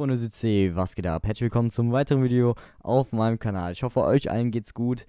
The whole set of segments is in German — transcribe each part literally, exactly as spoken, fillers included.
Freunde des U H C, was geht ab? Herzlich willkommen zum weiteren Video auf meinem Kanal. Ich hoffe, euch allen geht's gut.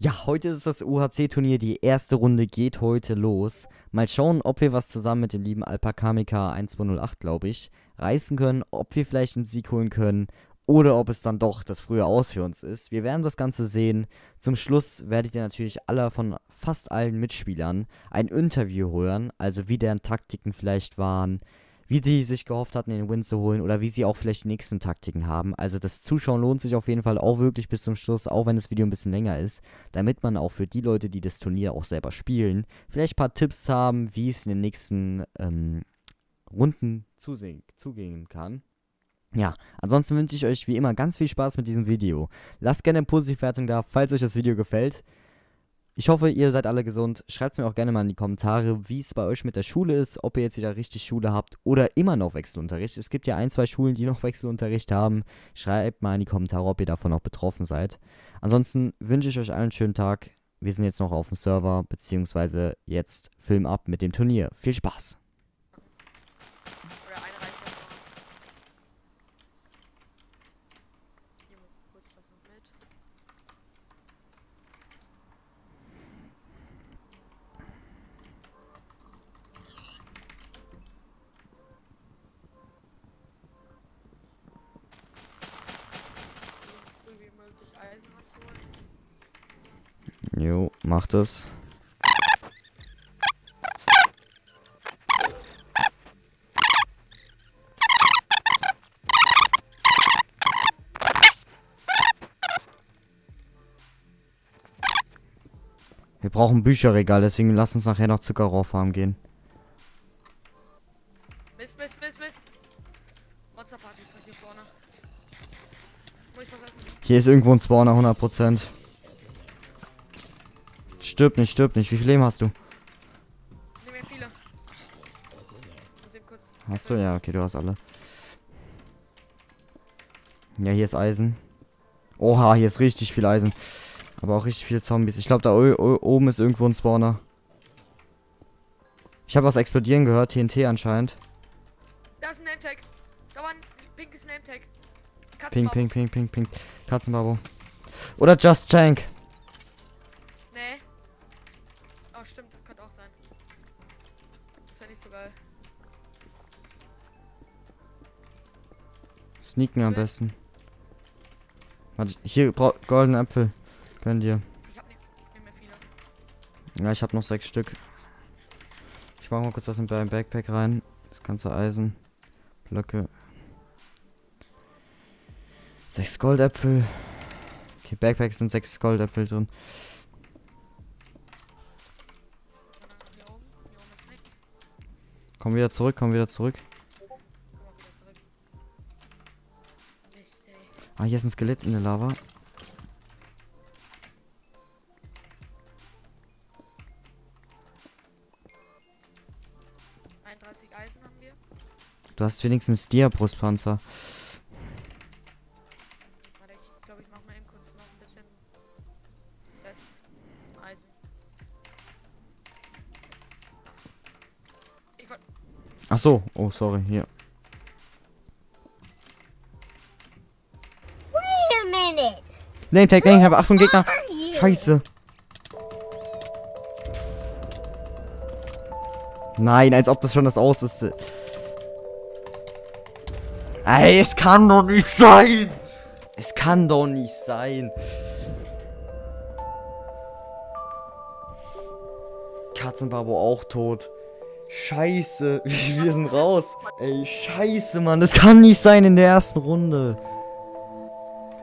Ja, heute ist das U H C-Turnier, die erste Runde geht heute los. Mal schauen, ob wir was zusammen mit dem lieben Alpakamika zwölf null acht, glaube ich, reißen können, ob wir vielleicht einen Sieg holen können oder ob es dann doch das frühe Aus für uns ist. Wir werden das Ganze sehen. Zum Schluss werdet ihr natürlich alle von fast allen Mitspielern ein Interview hören, also wie deren Taktiken vielleicht waren, wie sie sich gehofft hatten, den Win zu holen oder wie sie auch vielleicht die nächsten Taktiken haben. Also das Zuschauen lohnt sich auf jeden Fall auch wirklich bis zum Schluss, auch wenn das Video ein bisschen länger ist, damit man auch für die Leute, die das Turnier auch selber spielen, vielleicht ein paar Tipps haben, wie es in den nächsten ähm, Runden zugehen kann. Ja, ansonsten wünsche ich euch wie immer ganz viel Spaß mit diesem Video. Lasst gerne eine Positivwertung da, falls euch das Video gefällt. Ich hoffe, ihr seid alle gesund. Schreibt es mir auch gerne mal in die Kommentare, wie es bei euch mit der Schule ist, ob ihr jetzt wieder richtig Schule habt oder immer noch Wechselunterricht. Es gibt ja ein, zwei Schulen, die noch Wechselunterricht haben. Schreibt mal in die Kommentare, ob ihr davon noch betroffen seid. Ansonsten wünsche ich euch allen einen schönen Tag. Wir sind jetzt noch auf dem Server, beziehungsweise jetzt Film ab mit dem Turnier. Viel Spaß! Jo, macht es. Wir brauchen Bücherregal, deswegen lass uns nachher noch Zuckerrohr farmen gehen. Mist, Mist, Mist, Mist. Monsterparty kommt hier vorne. Muss ich was essen? Hier ist irgendwo ein Spawner, hundert Prozent. Stirb nicht, stirb nicht. Wie viel Leben hast du? Ich nehme ja viele. Ich muss kurz hast du? Ja, okay, du hast alle. Ja, hier ist Eisen. Oha, hier ist richtig viel Eisen. Aber auch richtig viele Zombies. Ich glaube, da oben ist irgendwo ein Spawner. Ich habe was explodieren gehört. T N T anscheinend. Da ist ein Nametag. Da war ein pinkes Nametag. Pink, pink, pink, pink, pink. Katzenbabo. Oder Just Jank. Stimmt, das könnte auch sein. Das wäre nicht so geil. Sneaken am besten. Warte, hier braucht goldenen Äpfel. Gönn dir. Ich hab nicht mehr viele. Ja, ich hab noch sechs Stück. Ich mach mal kurz was in deinem Backpack rein. Das ganze Eisen. Blöcke. Sechs Goldäpfel. Okay, Backpack sind sechs Goldäpfel drin. Komm wieder zurück, komm wieder zurück. Ah, hier ist ein Skelett in der Lava. einunddreißig Eisen haben wir. Du hast wenigstens Dia-Brustpanzer. Warte, ich glaube, ich mache mal eben kurz noch ein bisschen Rest Eisen. Ach so, oh sorry, hier. Wait a minute. Name Tag, Name, ich habe acht Gegner. Scheiße. Nein, als ob das schon das Aus ist. Ey, es kann doch nicht sein. Es kann doch nicht sein. Katzenbabo auch tot. Scheiße, wir sind raus. Ey, scheiße, Mann. Das kann nicht sein in der ersten Runde.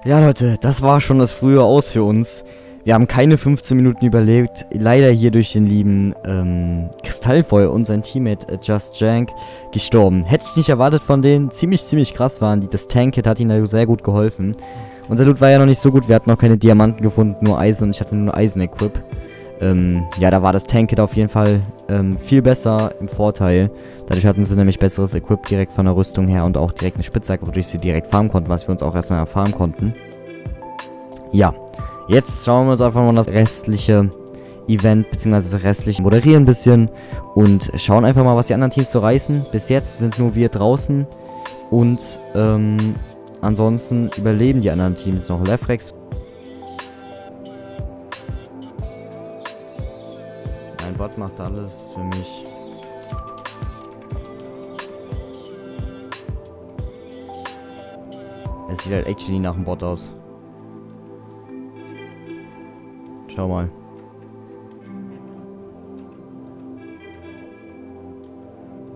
Ja, Leute, das war schon das frühe Aus für uns. Wir haben keine fünfzehn Minuten überlebt. Leider hier durch den lieben ähm, Kristallfeuer und sein Teammate äh, Just Jank gestorben. Hätte ich nicht erwartet von denen. Ziemlich, ziemlich krass waren die. Das Tankkit hat ihnen sehr gut geholfen. Unser Loot war ja noch nicht so gut. Wir hatten noch keine Diamanten gefunden, nur Eisen. Und ich hatte nur Eisen-Equip. Ähm, ja, da war das Tankkit auf jeden Fall ähm, viel besser im Vorteil. Dadurch hatten sie nämlich besseres Equip direkt von der Rüstung her und auch direkt eine Spitzhacke, wodurch sie direkt farmen konnten, was wir uns auch erstmal erfahren konnten. Ja, jetzt schauen wir uns einfach mal das restliche Event, beziehungsweise das restliche Moderieren ein bisschen und schauen einfach mal, was die anderen Teams so reißen. Bis jetzt sind nur wir draußen. Und ähm, ansonsten überleben die anderen Teams noch. Lefrex. Mein Bot macht alles für mich. Es sieht halt actually nach dem Bot aus. Schau mal.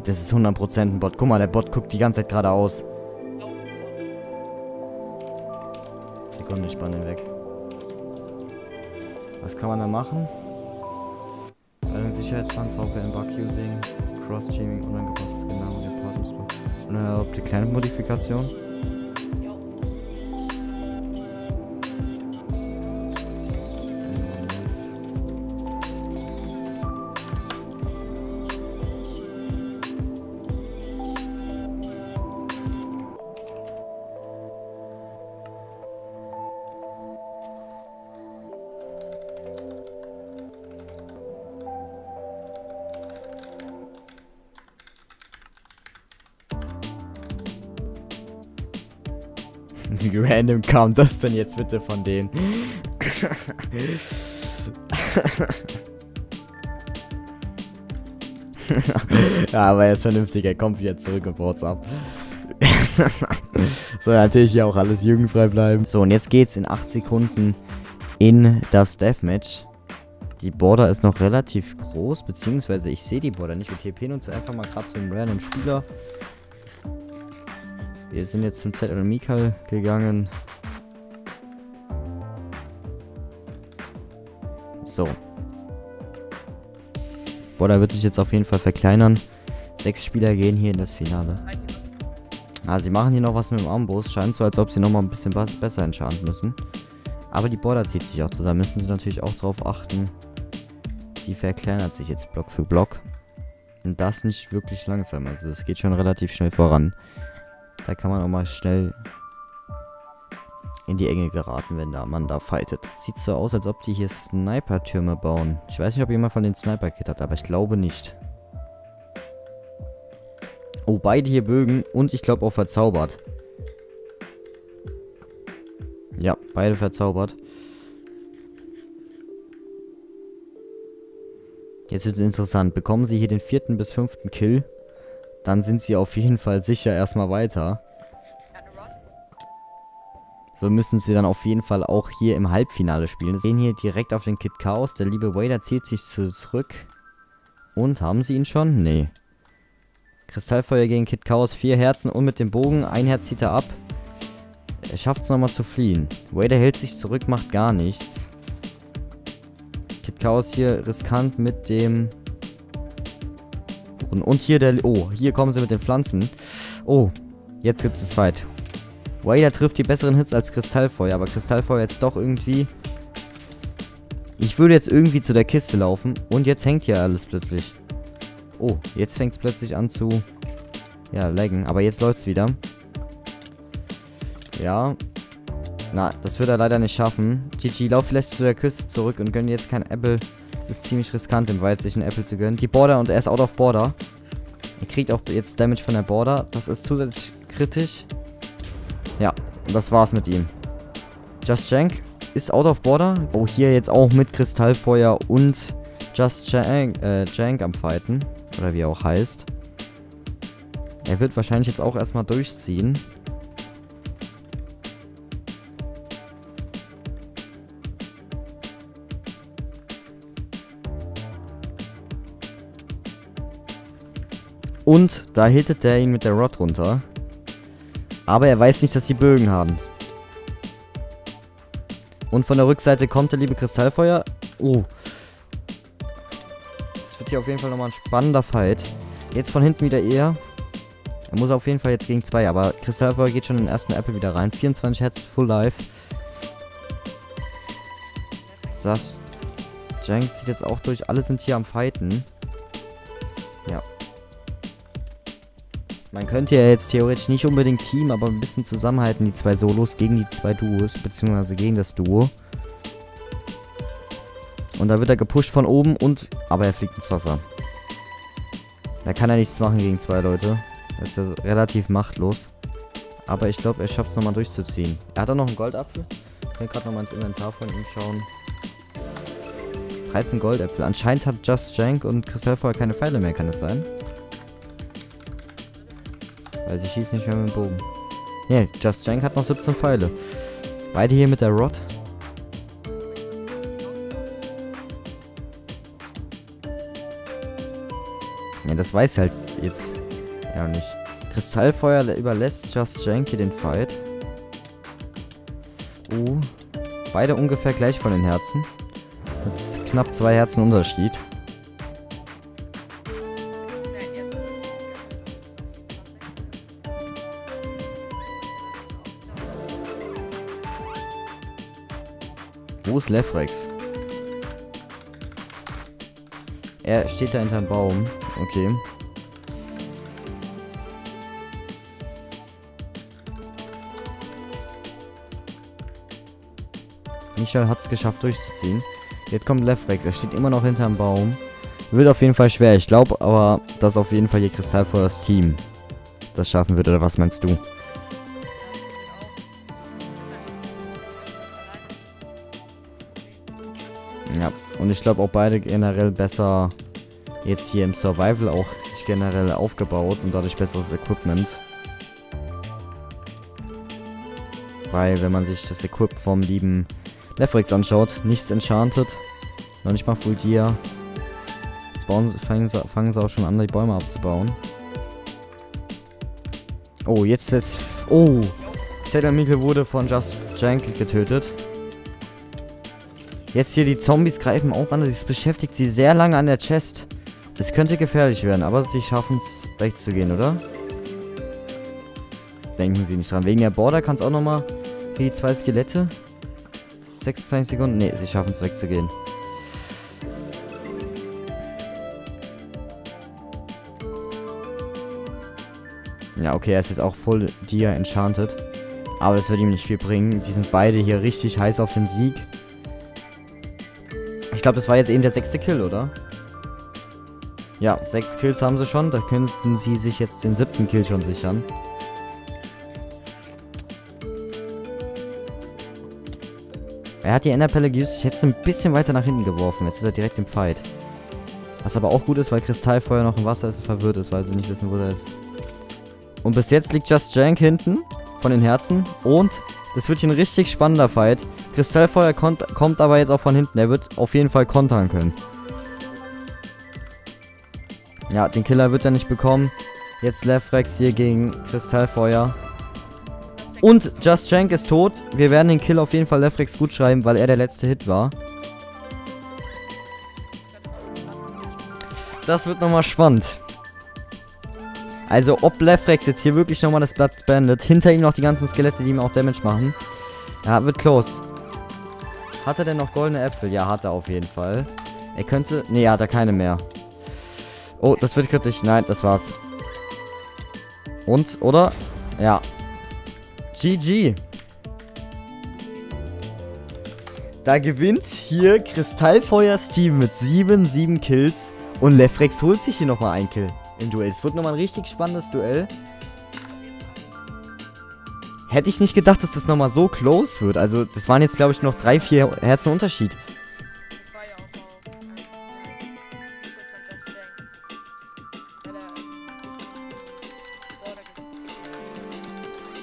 Das ist hundert Prozent ein Bot. Guck mal, der Bot guckt die ganze Zeit geradeaus. Sekunde, ich spanne ihn weg. Was kann man da machen? Sicherheitswand, V P N, Bug-Using, Cross-Teaming, unangebrachte Scanner, Reportungsblock. Unerlaubte kleine Modifikation. Wie random kam das denn jetzt bitte von denen? Ja, aber er ist vernünftig, er kommt wieder zurück und baut's ab. Soll natürlich ja auch alles jugendfrei bleiben. So, und jetzt geht's in acht Sekunden in das Deathmatch. Die Border ist noch relativ groß, beziehungsweise ich sehe die Border nicht. Mit T P nutze einfach mal gerade so einen random Spieler. Wir sind jetzt zum Z oder Mikal gegangen. So. Boah, da wird sich jetzt auf jeden Fall verkleinern. Sechs Spieler gehen hier in das Finale. Ah, sie machen hier noch was mit dem Armbrust. Scheint so, als ob sie nochmal ein bisschen besser entscheiden müssen. Aber die Border zieht sich auch zusammen. Müssen sie natürlich auch drauf achten. Die verkleinert sich jetzt Block für Block. Und das nicht wirklich langsam. Also es geht schon relativ schnell voran. Da kann man auch mal schnell in die Enge geraten, wenn da man da fightet. Sieht so aus, als ob die hier Sniper-Türme bauen. Ich weiß nicht, ob jemand von den Sniper-Kit hat, aber ich glaube nicht. Oh, beide hier Bögen und ich glaube auch verzaubert. Ja, beide verzaubert. Jetzt wird es interessant. Bekommen sie hier den vierten bis fünften Kill? Dann sind sie auf jeden Fall sicher erstmal weiter. So müssen sie dann auf jeden Fall auch hier im Halbfinale spielen. Sie gehen hier direkt auf den Kid Chaos. Der liebe Wader zieht sich zurück. Und haben sie ihn schon? Nee. Kristallfeuer gegen Kid Chaos. Vier Herzen und mit dem Bogen. Ein Herz zieht er ab. Er schafft es nochmal zu fliehen. Wader hält sich zurück, macht gar nichts. Kid Chaos hier riskant mit dem... Und hier der... Oh, hier kommen sie mit den Pflanzen. Oh, jetzt gibt es das Fight. Wader trifft die besseren Hits als Kristallfeuer. Aber Kristallfeuer jetzt doch irgendwie... Ich würde jetzt irgendwie zu der Kiste laufen. Und jetzt hängt hier alles plötzlich. Oh, jetzt fängt es plötzlich an zu... Ja, laggen. Aber jetzt läuft es wieder. Ja. Na, das wird er leider nicht schaffen. G G, lauf vielleicht zu der Küste zurück und gönn jetzt kein Apple... Es ist ziemlich riskant, im Wald sich einen Apple zu gönnen. Die Border und er ist out of Border. Er kriegt auch jetzt Damage von der Border. Das ist zusätzlich kritisch. Ja, das war's mit ihm. Just Jank ist out of Border. Oh, hier jetzt auch mit Kristallfeuer und Just Jank, äh, Jank am Fighten. Oder wie er auch heißt. Er wird wahrscheinlich jetzt auch erstmal durchziehen. Und da hittet er ihn mit der Rod runter. Aber er weiß nicht, dass sie Bögen haben. Und von der Rückseite kommt der liebe Kristallfeuer. Oh. Das wird hier auf jeden Fall nochmal ein spannender Fight. Jetzt von hinten wieder eher. Er muss auf jeden Fall jetzt gegen zwei. Aber Kristallfeuer geht schon in den ersten Apple wieder rein. vierundzwanzig Hertz, Full Life. Das Jank zieht jetzt auch durch. Alle sind hier am Fighten. Ja. Man könnte ja jetzt theoretisch nicht unbedingt Team, aber ein bisschen zusammenhalten, die zwei Solos gegen die zwei Duos, beziehungsweise gegen das Duo. Und da wird er gepusht von oben und... Aber er fliegt ins Wasser. Da kann er nichts machen gegen zwei Leute. Da ist er relativ machtlos. Aber ich glaube, er schafft es nochmal durchzuziehen. Er hat auch noch einen Goldapfel. Ich will gerade nochmal ins Inventar von ihm schauen. dreizehn Goldäpfel. Anscheinend hat Just Jank und Kristallfeuer keine Pfeile mehr, kann es sein? Weil sie schießt nicht mehr mit dem Bogen. Ne, Just Jank hat noch siebzehn Pfeile. Beide hier mit der Rod. Ne, das weiß halt jetzt ja nicht. Kristallfeuer überlässt Just Jank hier den Fight. Uh, beide ungefähr gleich von den Herzen. Mit knapp zwei Herzen Unterschied. Wo ist Lefrex? Er steht da hinterm Baum. Okay. Mikal hat es geschafft durchzuziehen. Jetzt kommt Lefrex. Er steht immer noch hinterm Baum. Wird auf jeden Fall schwer. Ich glaube aber, dass auf jeden Fall hier Kristallfeuers Team das schaffen wird. Oder was meinst du? Ja. Und ich glaube auch beide generell besser jetzt hier im Survival auch sich generell aufgebaut und dadurch besseres Equipment. Weil wenn man sich das Equip vom lieben Lefrex anschaut, nichts enchanted, noch nicht mal Full Gear. Jetzt bauen, fangen, sie, fangen sie auch schon an, die Bäume abzubauen. Oh, jetzt jetzt. Oh! Der Mikal wurde von Just Jank getötet. Jetzt hier die Zombies greifen auch an. Das beschäftigt sie sehr lange an der Chest. Das könnte gefährlich werden, aber sie schaffen es wegzugehen, oder? Denken Sie nicht dran. Wegen der Border kann es auch nochmal. Hier die zwei Skelette. sechsundzwanzig Sekunden. Ne, sie schaffen es wegzugehen. Ja, okay, er ist jetzt auch voll Dia enchanted. Aber das wird ihm nicht viel bringen. Die sind beide hier richtig heiß auf den Sieg. Ich glaube, das war jetzt eben der sechste Kill, oder? Ja, sechs Kills haben sie schon. Da könnten sie sich jetzt den siebten Kill schon sichern. Er hat die Enderpelle geused, jetzt ein bisschen weiter nach hinten geworfen. Jetzt ist er direkt im Fight. Was aber auch gut ist, weil Kristallfeuer noch im Wasser ist und verwirrt ist, weil sie nicht wissen, wo er ist. Und bis jetzt liegt Just Jank hinten von den Herzen. Und das wird hier ein richtig spannender Fight. Kristallfeuer kommt aber jetzt auch von hinten. Er wird auf jeden Fall kontern können. Ja, den Killer wird er nicht bekommen. Jetzt Lefrex hier gegen Kristallfeuer. Und Just Jank ist tot. Wir werden den Kill auf jeden Fall Lefrex gut schreiben, weil er der letzte Hit war. Das wird nochmal spannend. Also ob Lefrex jetzt hier wirklich nochmal das Blatt beendet. Hinter ihm noch die ganzen Skelette, die ihm auch Damage machen. Ja, wird close. Hat er denn noch goldene Äpfel? Ja, hat er auf jeden Fall. Er könnte... Ne, hat er keine mehr. Oh, das wird kritisch. Nein, das war's. Und, oder? Ja. G G. Da gewinnt hier Kristallfeuers Team mit sieben, sieben Kills. Und Lefrex holt sich hier nochmal einen Kill im Duell. Es wird nochmal ein richtig spannendes Duell. Hätte ich nicht gedacht, dass das nochmal so close wird. Also das waren jetzt, glaube ich, noch drei, vier Herzen Unterschied.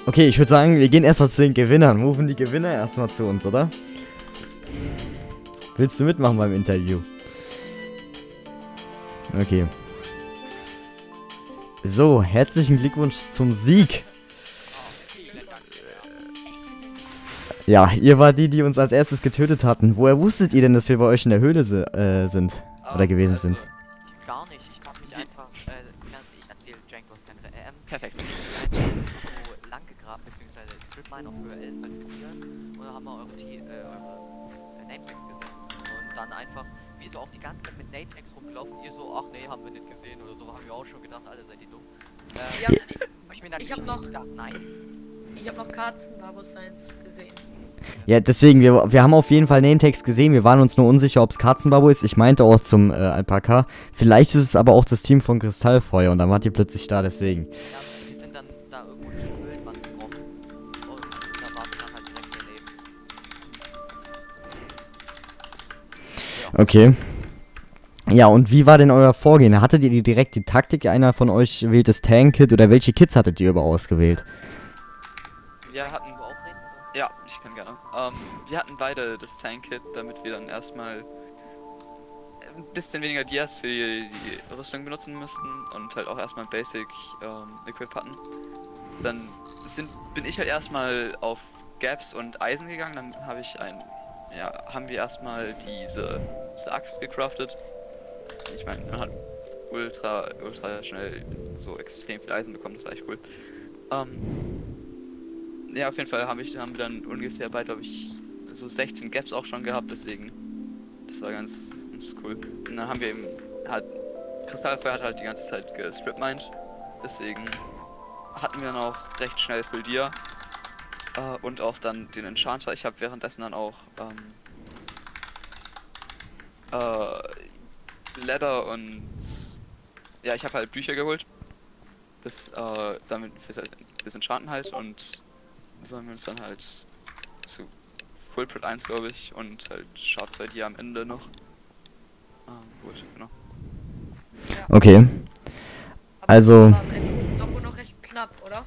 Okay, ich würde sagen, wir gehen erstmal zu den Gewinnern. Rufen die Gewinner erstmal zu uns, oder? Willst du mitmachen beim Interview? Okay. So, herzlichen Glückwunsch zum Sieg. Ja, ihr wart die, die uns als erstes getötet hatten. Woher wusstet ihr denn, dass wir bei euch in der Höhle si äh, sind? Oder gewesen sind? Gar nicht. Ich hab mich einfach... Ich erzähle Django aus der R M. Perfekt. Beziehungsweise Stripline auf Höhe elf bei Tobias und da haben wir eure, äh, eure Nametex gesehen und dann einfach, wie so auch die ganze Zeit mit Nametex rumgelaufen, ihr so, ach nee, haben wir nicht gesehen oder so, haben wir auch schon gedacht, alle seid ihr dumm. Ähm, ja, ich mir natürlich ich hab nicht noch, gedacht, nein. Ich hab noch Katzenbabo Science gesehen. Ja, deswegen, wir, wir haben auf jeden Fall Nametext gesehen, wir waren uns nur unsicher, ob es Katzenbabo ist, ich meinte auch zum äh, Alpaka, vielleicht ist es aber auch das Team von Kristallfeuer und dann wart ihr plötzlich da, deswegen. Ja, wir sind dann da irgendwo. Okay. Ja, und wie war denn euer Vorgehen? Hattet ihr direkt die Taktik? Einer von euch wählt das Tank-Kit oder welche Kits hattet ihr überhaupt ausgewählt? Ja, hatten wir auch. Ja, ich kann gerne. Ähm, wir hatten beide das Tank-Kit, damit wir dann erstmal ein bisschen weniger Dias für die, die Rüstung benutzen müssten und halt auch erstmal Basic ähm, Equip hatten. Dann sind, bin ich halt erstmal auf Gaps und Eisen gegangen, dann habe ich ein, ja, haben wir erstmal diese, diese Axt gecraftet. Ich meine, man hat ultra, ultra schnell so extrem viel Eisen bekommen, das war echt cool. Ähm, ja, auf jeden Fall hab ich, haben wir dann ungefähr bei, glaube ich, so sechzehn Gaps auch schon gehabt, deswegen. Das war ganz, ganz cool. Und dann haben wir eben, hat, Kristallfeuer hat halt die ganze Zeit gestripmined, deswegen hatten wir dann auch recht schnell Full Dia. Uh, und auch dann den Enchanter. Ich habe währenddessen dann auch ähm, äh, Leather und ja, ich habe halt Bücher geholt. Das äh, damit fürs Enchanten halt und sollen wir uns dann halt zu Fullprint eins, glaube ich, und halt Sharp zwei D am Ende noch. Ah, gut, genau. Ja. Okay. Aber also. Das war am Ende doch wohl noch recht knapp, oder?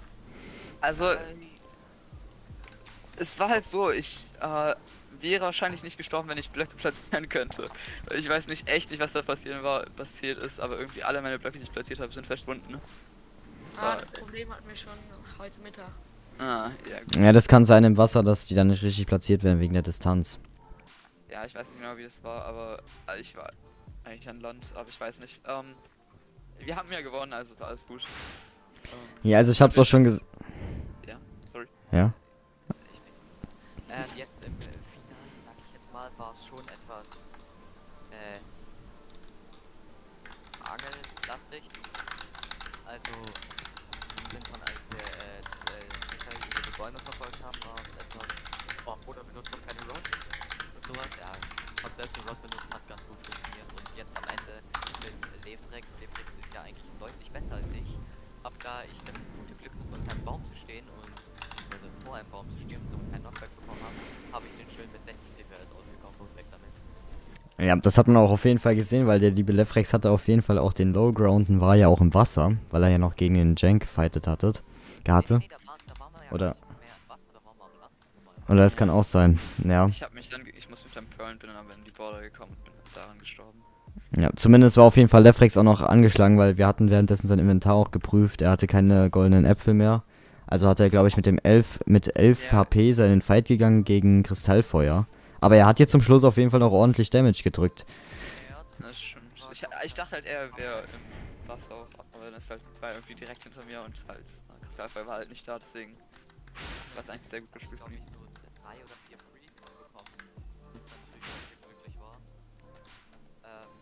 Also. Es war halt so, ich äh, wäre wahrscheinlich nicht gestorben, wenn ich Blöcke platzieren könnte. Ich weiß nicht echt nicht, was da passieren war, passiert ist, aber irgendwie alle meine Blöcke, die ich platziert habe, sind verschwunden. Das ah, war, das Problem hatten wir schon heute Mittag. Ah, ja gut. Ja, das kann sein im Wasser, dass die dann nicht richtig platziert werden wegen der Distanz. Ja, ich weiß nicht genau, wie das war, aber äh, ich war eigentlich an Land, aber ich weiß nicht. Ähm, wir haben ja gewonnen, also ist alles gut. Ähm, ja, also ich hab's auch schon gesagt. Ja, sorry. Ja. Ähm, jetzt im Finale, sag ich jetzt mal, war es schon etwas äh, angellastig. Also, im Sinne von, als wir äh, äh, die Bäume verfolgt haben, war es etwas, oh, Bruder benutzt doch keine Rod und sowas. Er hat selbst eine Rod benutzt, hat ganz gut funktioniert. Und jetzt am Ende mit Lefrex, Lefrex ist ja eigentlich deutlich besser als ich, hab da ich das gute Glück hatte, unter einem Baum zu stehen und also vor einem Baum zu stehen und so keinen Knockback bekommen habe, habe ich den schön mit sechzig C P S ausgekauft und weg damit. Ja, das hat man auch auf jeden Fall gesehen, weil der liebe Lefrex hatte auf jeden Fall auch den Lowground und war ja auch im Wasser, weil er ja noch gegen den Jank gefightet hatte. Hatte. Nee, nee, da war, da waren wir ja oder? Mehr im Wasser, da waren wir am Land. Oder das kann auch sein, ja. Ich, hab mich dann, ich muss mit einem Pearl und bin dann aber in die Border gekommen und bin daran gestorben. Ja, zumindest war auf jeden Fall Lefrex auch noch angeschlagen, weil wir hatten währenddessen sein Inventar auch geprüft, er hatte keine goldenen Äpfel mehr. Also hat er, glaube ich, mit dem elf, mit elf ja. H P seinen Fight gegangen gegen Kristallfeuer. Aber er hat jetzt zum Schluss auf jeden Fall noch ordentlich Damage gedrückt. Ja, das stimmt. Ich, ich dachte halt, er wäre im Wasser, aber das halt war irgendwie direkt hinter mir und halt Kristallfeuer war halt nicht da, deswegen war es eigentlich sehr gut gespielt von ihm. Ich glaube, ich nur drei oder vier Freaks bekommen, was natürlich nicht möglich war. Ähm,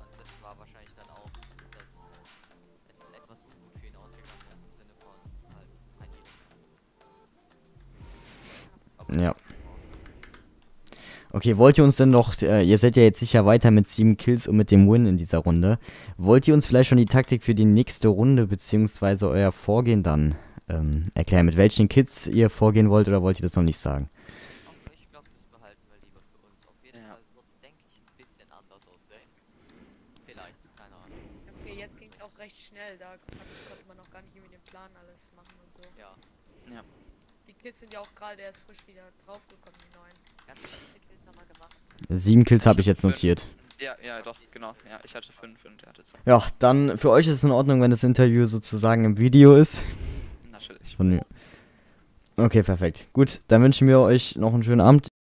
und das war wahrscheinlich dann auch, dass es etwas ungut für ihn ausgegangen ist, im Sinne von halt ein Leben. Ja. Okay, wollt ihr uns denn noch, äh, ihr seid ja jetzt sicher weiter mit sieben Kills und mit dem Win in dieser Runde. Wollt ihr uns vielleicht schon die Taktik für die nächste Runde, beziehungsweise euer Vorgehen dann ähm, erklären? Mit welchen Kids ihr vorgehen wollt oder wollt ihr das noch nicht sagen? Ich glaube, das behalten wir lieber für uns. Auf jeden ja. Fall wird es, denke ich, ein bisschen anders aussehen. Vielleicht, keine Ahnung. Okay, jetzt ging es auch recht schnell, da konnte man noch gar nicht mit dem Plan alles machen und so. Ja. Ja. Die Kids sind ja auch gerade erst frisch wieder draufgekommen, die neuen. Ganz Sieben Kills habe ich jetzt notiert. Ja, ja, doch, genau. Ja, ich hatte fünf und er hatte zwei. Ja, dann für euch ist es in Ordnung, wenn das Interview sozusagen im Video ist. Natürlich. Von mir. Okay, perfekt. Gut, dann wünschen wir euch noch einen schönen Abend.